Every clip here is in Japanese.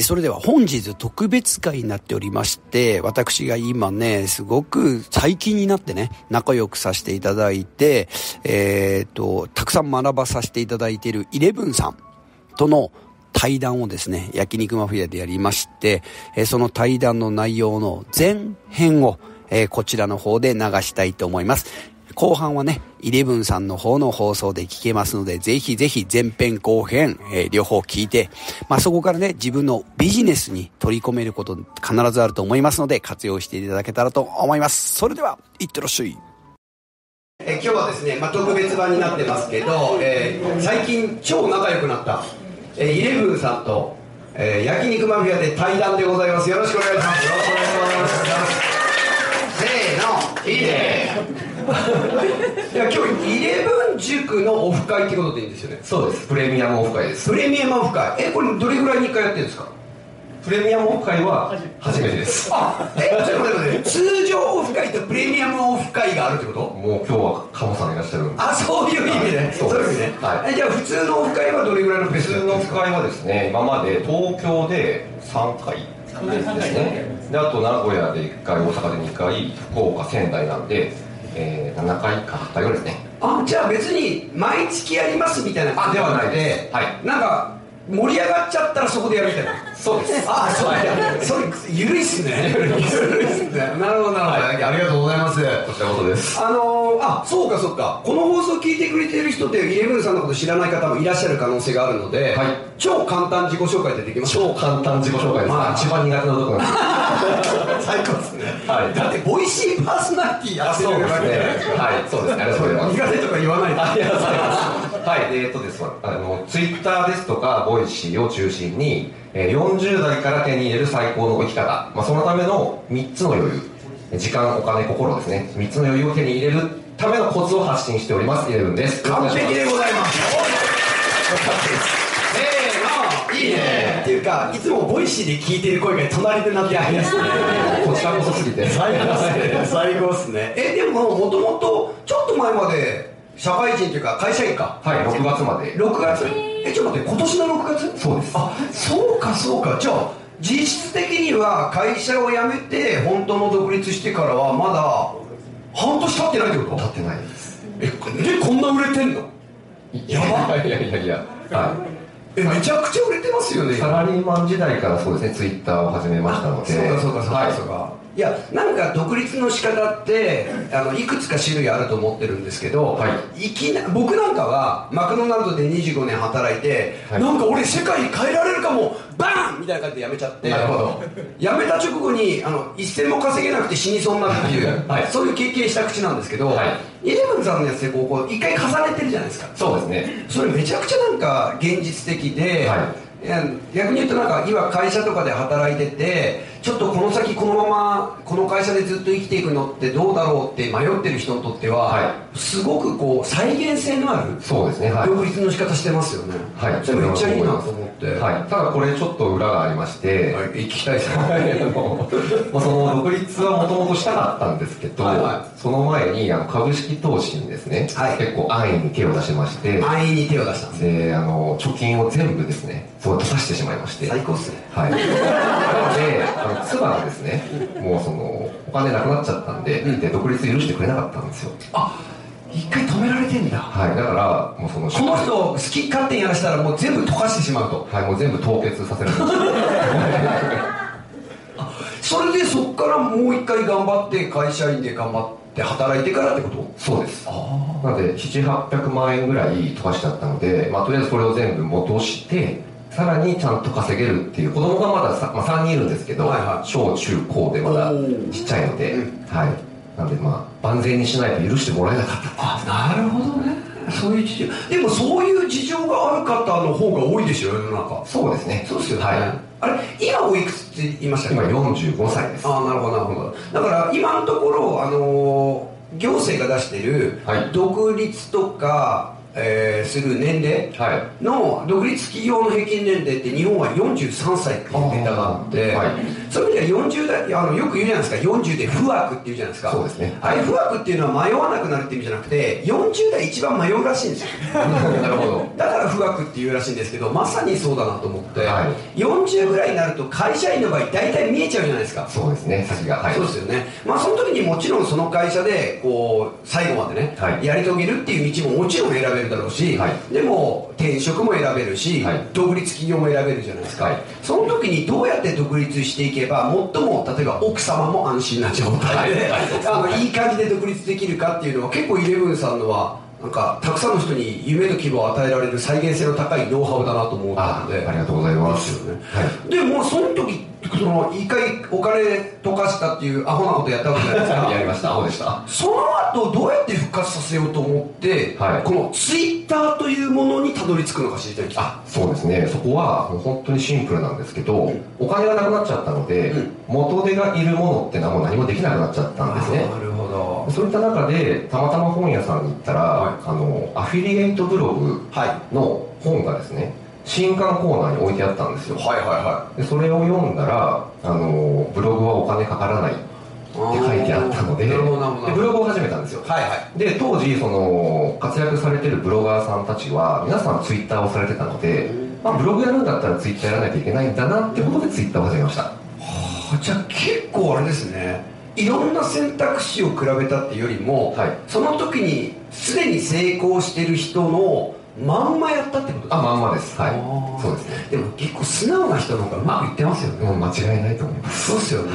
それでは本日特別会になっておりまして、私が今ねすごく最近になってね仲良くさせていただいてたくさん学ばさせていただいているイレブンさんとの対談をですね、焼肉マフィアでやりまして、その対談の内容の前編をこちらの方で流したいと思います。後半はねイレブンさんの方の放送で聞けますので、ぜひぜひ前編後編、両方聞いて、そこからね自分のビジネスに取り込めること必ずあると思いますので、活用していただけたらと思います。それではいってらっしゃい。今日はですね、特別版になってますけど、最近超仲良くなった、イレブンさんと、焼肉マフィアで対談でございます。よろしくお願いします。よろしくお願いします。せーの、いいね。いや、今日イレブン塾のオフ会ってことでいいんですよね。そうです、プレミアムオフ会です。プレミアムオフ会、これどれぐらいに1回やってるんですか？プレミアムオフ会は初めてです。あ、ちょっと待って。通常オフ会とプレミアムオフ会があるってこと？もう今日はカモさんいらっしゃるんで。あ、そういう意味で、はい、そういう意味で、はい。じゃあ普通のオフ会はどれぐらいのペース？普通のオフ会はですね、今まで東京で3回ですね。で、あと名古屋で1回、大阪で2回、福岡、仙台なんで7回か8回ぐらいですね。あ、じゃあ別に毎月やりますみたいな感じではないで、はい、なんか盛り上がっちゃったらそこでやるみたいな。そうです。ああ、そうです。それ緩いっすね。緩いっすね。なるほどなるほど、はい、ありがとうございます。こちらこそです。あ、そうかそうか。この放送聞いてくれてる人ってイレブンさんのこと知らない方もいらっしゃる可能性があるので、はい、超簡単自己紹介ってできます？超簡単自己紹介です。一番苦手なところなんです。最高ですね、はい、だってボイシーパーソナリティやってるわけじゃないですか。はい、そうですね。ありがとうございます。苦手とか言わないと。ありがとうございます。はい、ツイッターですとかボイシーを中心に40代から手に入れる最高の生き方、そのための3つの余裕、時間、お金、心ですね。3つの余裕を手に入れるためのコツを発信しております。イレブンです。完璧でございます。せーの、いいね。っていうか、いつもボイシーで聞いてる声が隣で鳴ってありますね。こちらこそすぎて最高ですね。最高ですね。でももともとちょっと前まで社会人というか会社員か。はい、6月まで。6月。ちょっと待って、今年の6月？そうです。あ、そうかそうか。じゃあ実質的には会社を辞めて本当の独立してからはまだ半年経ってないってこと？経ってないです。でこんな売れてんの？やば。いやいやいや、はい、めちゃくちゃ売れてますよね。サラリーマン時代からそうですね、ツイッターを始めましたので。そうかそうかそうかそうか、はい、いや、なんか独立の仕方っていくつか種類あると思ってるんですけど、はい、僕なんかはマクドナルドで25年働いて、はい、なんか俺世界変えられるかもバーンみたいな感じで辞めちゃって。なるほど。辞めた直後に一銭も稼げなくて死にそうになるっていう、はい、そういう経験した口なんですけど、はい、イレブンさんのやつでこう一回重ねてるじゃないですか。そうですね。それめちゃくちゃなんか現実的で、はい、逆に言うとなんか今会社とかで働いてて、ちょっとこの先このままこの会社でずっと生きていくのってどうだろうって迷ってる人にとっては、はい、すごくこう再現性のある、そうですね、はい、独立の仕方してますよね。はい、それめっちゃいいなと思って、はい、ただこれちょっと裏がありまして、はい、聞きたいですね。その独立はもともとしたかったんですけど、はいはい、その前に株式投資にですね、はい、結構安易に手を出しまして。安易に手を出したんですね。で貯金を全部ですね、そう出させてしまいまして。最高っすね。はい。なので妻がですね、もうそのお金なくなっちゃったん で独立許してくれなかったんですよ。あ、一回止められてんだ。はい、だからもうこの人好き勝手にやらせたらもう全部溶かしてしまうと。はい、もう全部凍結させるんですよ。それでそっからもう一回頑張って会社員で頑張って働いてからってこと？そうです。あ、なので7、800万円ぐらい溶かしちゃったので、とりあえずそれを全部戻してさらにちゃんと稼げるっていう。子供がまだ3人いるんですけど、はいはい、小中高でまだちっちゃいので、はい、なんで万全にしないと許してもらえなかった。あ、なるほどね。そういう事情。でもそういう事情がある方の方が多いでしょ、世の中。そうですね。そうですよね、はい、あれ今おいくつって言いましたっけ？今45歳です。ああ、なるほどなるほど。だから今のところ行政が出してる独立とか、はい、する年齢の独立企業の平均年齢って日本は43歳っていうデータがあって、そういう意味では40代、よく言うじゃないですか、40で不惑っていうじゃないですか。そうですね。あれ不惑っていうのは迷わなくなるっていう意味じゃなくて、40代一番迷うらしいんですよ。なるほど。だから不惑っていうらしいんですけど、まさにそうだなと思って、40ぐらいになると会社員の場合大体見えちゃうじゃないですか。そうですね、先が。そうですよね。まあその時にもちろんその会社でこう最後までね、やり遂げるっていう道ももちろん選べる。だろうし、でも転職も選べるし、独立企業も選べるじゃないですか。その時にどうやって独立していけば最も、例えば奥様も安心な状態でいい感じで独立できるかっていうのは、結構イレブンさんのはなんかたくさんの人に夢と希望を与えられる再現性の高いノウハウだなと思ったので、ありがとうございます。でもその時一回お金溶かしたっていうアホなことやったわけじゃないですか。やりました、アホでした。その後どうやって復活させようと思って、このツイッターというものにたどり着くのか知りたいです。あ、そうですね。そこは本当にシンプルなんですけど、お金がなくなっちゃったので、元手がいるものって何もできなくなっちゃったんですね。なるほど。そういった中でたまたま本屋さんに行ったら、アフィリエイトブログの本がですね、新刊コーナーに置いてあったんですよ。でそれを読んだら、ブログはお金かからないって書いてあったので、でブログを始めたんですよ。で当時その活躍されてるブロガーさんたちは皆さんツイッターをされてたので、まあ、ブログやるんだったらツイッターやらなきゃいけないんだなってことでツイッターを始めました。じゃあ結構あれですね、いろんな選択肢を比べたっていうよりも、その時にすでに成功してる人のまんまやったってことですか？まんまです。そうですね。でも結構素直な人の方がうまくいってますよね。もう間違いないと思います。そうですよね。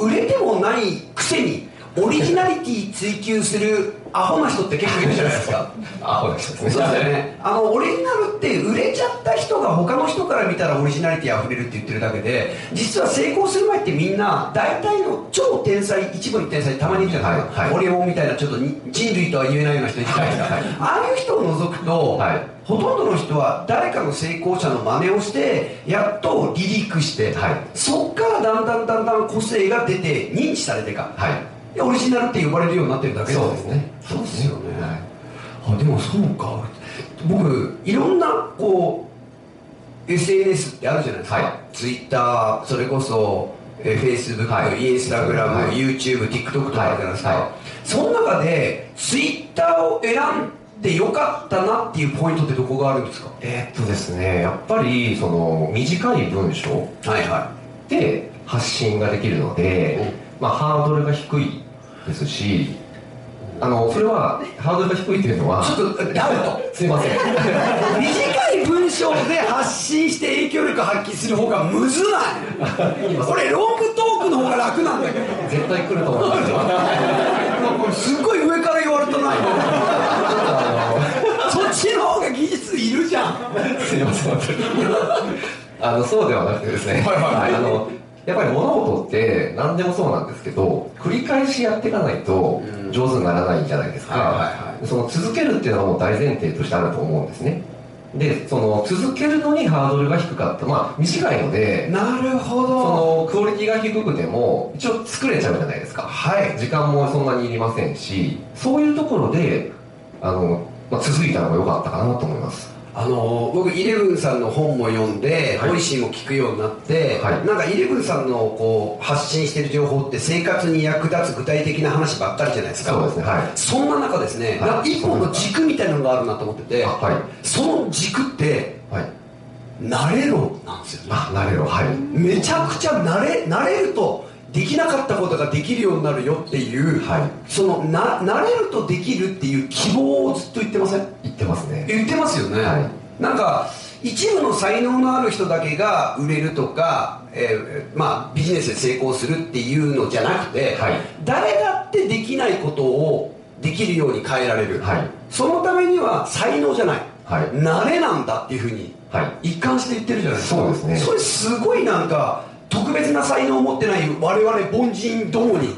売れてもないくせにオリジナリティ追求するアホな人って結構いるじゃないですか。アホな人ですね。そうですね。オリジナルって売れちゃった人が他の人から見たらオリジナリティあふれるって言ってるだけで、実は成功する前ってみんな大体の超天才、一部の天才たまにいるじゃないですか。オリエモンみたいなちょっと人類とは言えないような人いるじゃないですか。ああいう人を除くと、ほとんどの人は誰かの成功者の真似をしてやっと離陸して、そっからだんだん個性が出て認知されてか、オリジナルって呼ばれるようになってるだけなんですね。そうですよね。あ、でもそうか。僕いろんなこう SNS ってあるじゃないですか。Twitter、それこそ Facebook、Instagram、YouTube、TikTok とかあるじゃないですか。その中で Twitter を選んでよかったなっていうポイントってどこがあるんですか？ですね、やっぱりその短い文章で発信ができるので、ハードルが低いですし、それはハードルが低いっていうのはちょっとダウトすいません。短い文章で発信して影響力発揮する方がむずない？これロングトークの方が楽なんだけど。絶対来ると思うんですよ。すっごい上から言われたないそっちの方が技術いるじゃん。すいません。そうではなくてですね、やっぱり物事って何でもそうなんですけど、繰り返しやっていかないと上手にならないんじゃないですか。その続けるっていうのはもう大前提としてあると思うんですね。でその続けるのにハードルが低かった、短いので、なるほど、そのクオリティが低くても一応作れちゃうじゃないですか。時間もそんなにいりませんし、そういうところで続いたのが良かったかなと思います。僕イレブンさんの本も読んで、ボイシーも聞くようになって、なんかイレブンさんのこう発信してる情報って生活に役立つ具体的な話ばっかりじゃないですか。そうですね。そんな中ですね、一本の軸みたいなのがあるなと思ってて、その軸って慣れろなんですよね。慣れろ。めちゃくちゃ慣れるとできなかったことができるようになるよっていう、その慣れるとできるっていう希望をずっと言ってません？言ってますね。言ってますよね。なんか一部の才能のある人だけが売れるとか、ビジネスで成功するっていうのじゃなくて、誰だってできないことをできるように変えられる、そのためには才能じゃない、慣れなんだっていうふうに一貫して言ってるじゃないですか。そうですね。それすごいなんか特別な才能を持ってない我々凡人どもに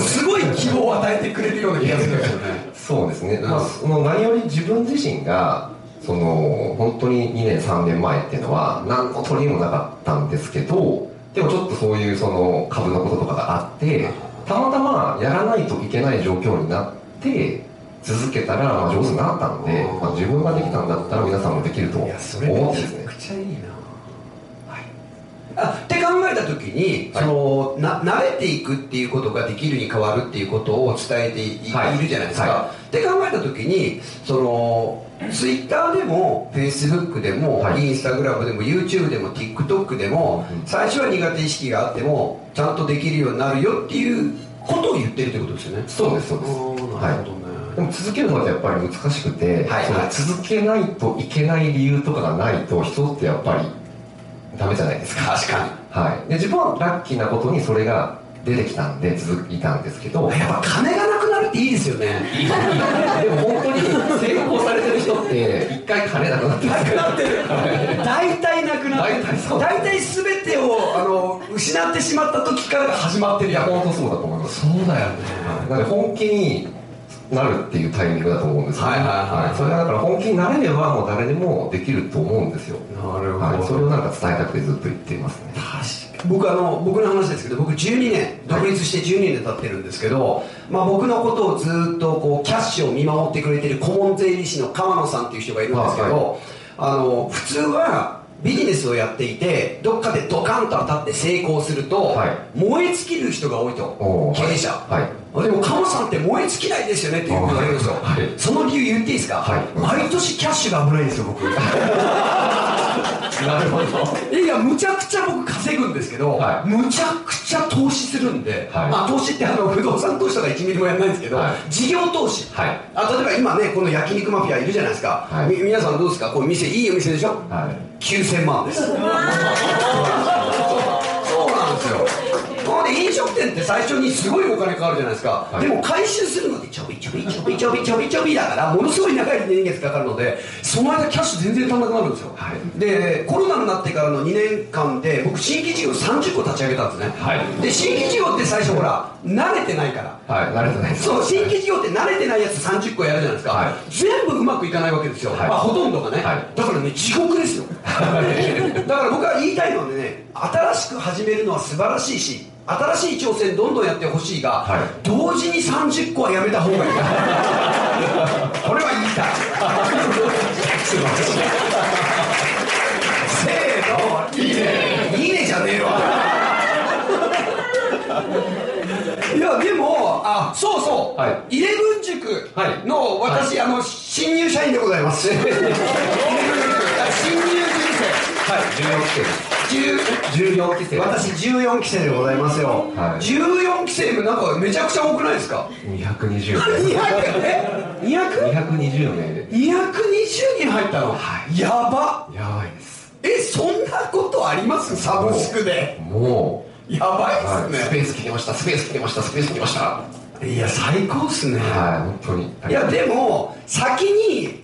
すごい希望を与えてくれるような気がするんですよね。そうですね。何より自分自身が本当に2年3年前っていうのは何の取りもなかったんですけど、でもちょっとそういう株のこととかがあって、たまたまやらないといけない状況になって、続けたら上手になったんで、まあ、自分ができたんだったら皆さんもできると思うんですね。めちゃくちゃいいな、はい、って考えた時に、はい、その慣れていくっていうことができるに変わるっていうことを伝えて はい、いるじゃないですか、はい、って考えた時にそのツイッターでもフェイスブックでも、はい、インスタグラムでも YouTube でも TikTok でも、うん、最初は苦手意識があってもちゃんとできるようになるよっていうことを言ってるってことですよね。そうですそうです。なるほどね、はい、でも続けるのはやっぱり難しくて、はい、その続けないといけない理由とかがないと人ってやっぱりダメじゃないですか。確かに、はい、で自分はラッキーなことにそれが出てきたんで続いたんですけど、やっぱ金がなくなるっていいですよね。いいですね。でも本当に成功されてる人って一回金なくなってる。なくなってる。大体なくなってる。大体全てを失ってしまった時からが始まってる。いや本当そうだと思います。そうだよね。なので本気になるっていうタイミングだと思うんですよね。はいはいはい。それはだから本気になれればもう誰でもできると思うんですよ。なるほど。はい、それをなんか伝えたくてずっと言っていますね。確かに。僕の話ですけど、僕12年独立して12年経ってるんですけど、まあ、僕のことをずっとこうキャッシュを見守ってくれてる顧問税理士の川野さんっていう人がいるんですけど、普通はビジネスをやっていてどっかでドカンと当たって成功すると、はい、燃え尽きる人が多いと経営者、はいはい、でも川野さんって燃え尽きないですよねっていうことがあるんですよ、はい、その理由言っていいですか、はい、毎年キャッシュが危ないんですよ僕なるほど。いやむちゃくちゃ僕稼ぐんですけど、はい、むちゃくちゃ投資するんで、はい、まあ投資って不動産投資とか1ミリもやらないんですけど、はい、事業投資、はい、例えば今ねこの焼肉マフィアいるじゃないですか、はい、皆さんどうですか、こう店いいお店でしょ、はい、9000万ですそうなんですよ。飲食店って最初にすごいお金かかるじゃないですか、はい、でも回収するのでちょびちょびちょびちょびちょびちょびだからものすごい長い年月かかるので、その間キャッシュ全然足んなくなるんですよ、はい、でコロナになってからの2年間で僕新規事業30個立ち上げたんですね、はい、で新規事業って最初ほら慣れてないから、はい、慣れてないです。そう新規事業って慣れてないやつ30個やるじゃないですか、はい、全部うまくいかないわけですよ、はい、まあほとんどがね、はい、だからね地獄ですよだから僕は言いたいのでね、新しく始めるのは素晴らしいし新しい挑戦どんどんやってほしいが、はい、同時に30個はやめた方がいいこれは言いたいせーのいいねいいねじゃねえわいやでもそうそう、はい、イレブン塾の私、はい、新入社員でございます新入生、はい、14期生私14期生でございますよ、はい、14期生もなんかめちゃくちゃ多くないですか。220名220名で220人入ったの、はい、やばいです。そんなことあります？サブスクでもうやばいですね、はい、スペース来てました。いや最高っすね、はい、本当に。いやでも先に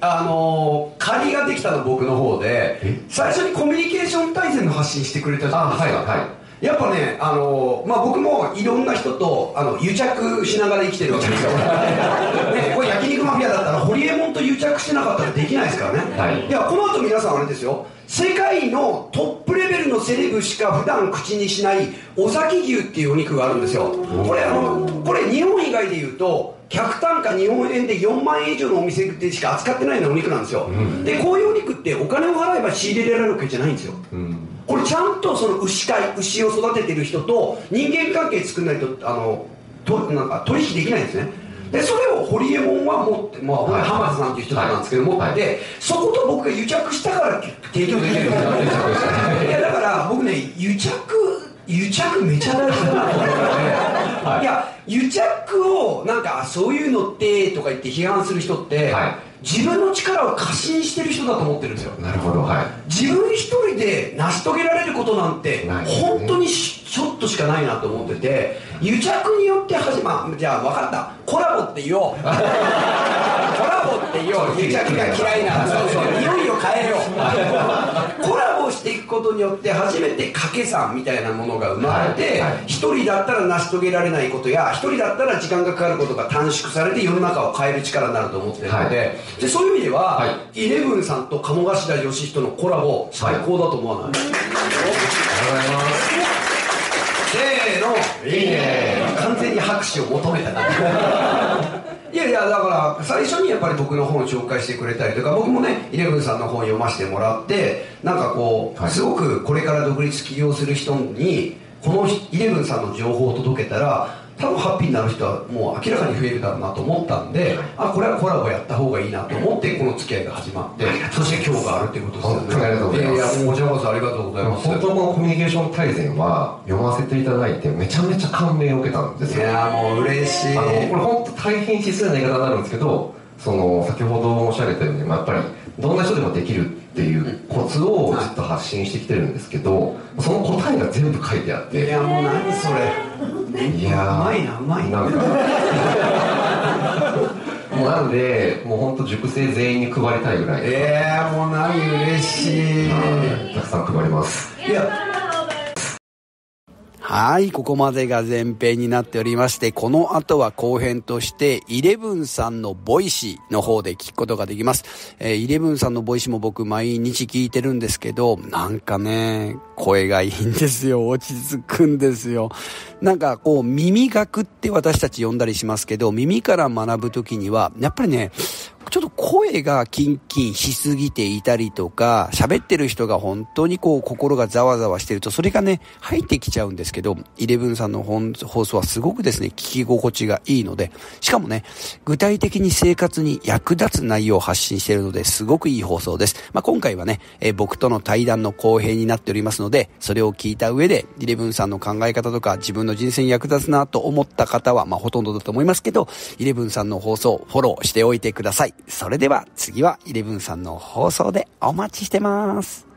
借りができたの僕の方で、最初にコミュニケーション大全の発信してくれたじゃないですか、はいはい、やっぱねまあ、僕もいろんな人と癒着しながら生きてるわけですよね、これ焼肉マフィアだったらホリエモンと癒着してなかったらできないですからね、はい、いやこの後皆さんあれですよ、世界のトップレベルのセレブしか普段口にしない尾崎牛っていうお肉があるんですよ。これ日本以外でいうと客単価日本円で4万円以上のお店でしか扱ってないようなお肉なんですよ、うん、でこういうお肉ってお金を払えば仕入れられるわけじゃないんですよ、うん、これちゃんとその牛を育ててる人と人間関係作らないとなんか取引できないんですね。でそれをホリエモンは持って、まあ、はい、浜田さんという人なんですけど持って、はい、そこと僕が癒着したから提供できるようになってるいやだから僕ね癒着めちゃ大事だなと思って、はい、いや癒着をなんかそういうのってとか言って批判する人って、はい、自分の力を過信してる人だと思ってるんですよ。なるほど、はい、自分一人で成し遂げられることなんて、ね、本当にちょっとしかないなと思ってて、癒着によってじゃあ分かった、コラボって言おうコラボって言おう、癒着が嫌いなそういよいよ変えようコラボしていくことによって初めて掛け算みたいなものが生まれて、はいはい、一人だったら成し遂げられないことや一人だったら時間がかかることが短縮されて世の中を変える力になると思ってるので、はい、でそういう意味では、はい、イレブンさんと鴨頭義人のコラボ最高だと思わない？ありがとうございます。せーの、いいね。完全に拍手を求めたな。いやいや、だから最初にやっぱり僕の本を紹介してくれたりとか、僕もねイレブンさんの本読ませてもらって、なんかこう、はい、すごくこれから独立起業する人にこのイレブンさんの情報を届けたら多分ハッピーになる人はもう明らかに増えるだろうなと思ったんで、あ、これはコラボやった方がいいなと思ってこの付き合いが始まって、そして今日があるってことですよね。本当にありがとうございます。いや、もうこちらこそありがとうございます。本当のコミュニケーション大全は読ませていただいてめちゃめちゃ感銘を受けたんですよ。いや、もう嬉しい。これ本当大変失礼な言い方になるんですけど、その先ほど申し上げたように、まあ、やっぱりどんな人でもできるっていうコツをずっと発信してきてるんですけど、その答えが全部書いてあって、いや、もう何それ、いや、うまいな、うまいな、なんかもうなんで、もう本当塾生全員に配りたいぐらい。もう何嬉しい。たくさん配ります。いや、はい、ここまでが前編になっておりまして、この後は後編として、イレブンさんのボイシーの方で聞くことができます。イレブンさんのボイシーも僕毎日聞いてるんですけど、なんかね、声がいいんですよ。落ち着くんですよ。なんかこう、耳学って私たち呼んだりしますけど、耳から学ぶときには、やっぱりね、ちょっと声がキンキンしすぎていたりとか、喋ってる人が本当にこう心がざわざわしてると、それがね入ってきちゃうんですけど、イレブンさんの放送はすごくですね聞き心地がいいので、しかもね具体的に生活に役立つ内容を発信しているので、すごくいい放送です。まあ、今回はね、僕との対談の後編になっておりますので、それを聞いた上でイレブンさんの考え方とか自分の人生に役立つなと思った方は、まあほとんどだと思いますけど、イレブンさんの放送フォローしておいてください。それでは次はイレブンさんの放送でお待ちしてます。